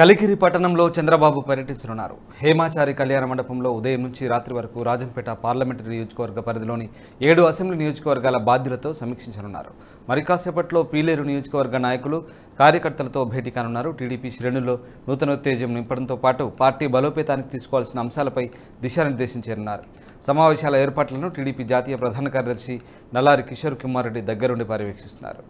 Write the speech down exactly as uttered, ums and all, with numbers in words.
कलिकिरी पट्टणंलो चंद्रबाबु पर्यटिंचनुन्नारु। हेमाचारी कल्याण मंडपंलो उदयं नुंची रात्रि वरकु राजंपेट पार्लमेंटरी नियोजकवर्ग परिधिलोनि ఏడు అసెంబ్లీ నియోజకవర్గాల బాధ్యులతో సమీక్షించనున్నారు। మరి కాసేపట్లో పీలేరు నియోజకవర్గ నాయకులు కార్యకర్తలతో భేటీ కానున్నారు। టీడీపీ శ్రేణుల్లో నూతనోత్తేజం నింపడంతో పాటు పార్టీ బలోపేతానికి తీసుకోవాల్సిన అంశాలపై దిశానిర్దేశం చేయనున్నారు। సమావేశాల ఏర్పాట్లను టీడీపీ జాతీయ ప్రధాన కార్యదర్శి నల్లారి కిషోర్ కుమార్ రెడ్డి దగ్గరుండి పర్యవేక్షిస్తున్నారు।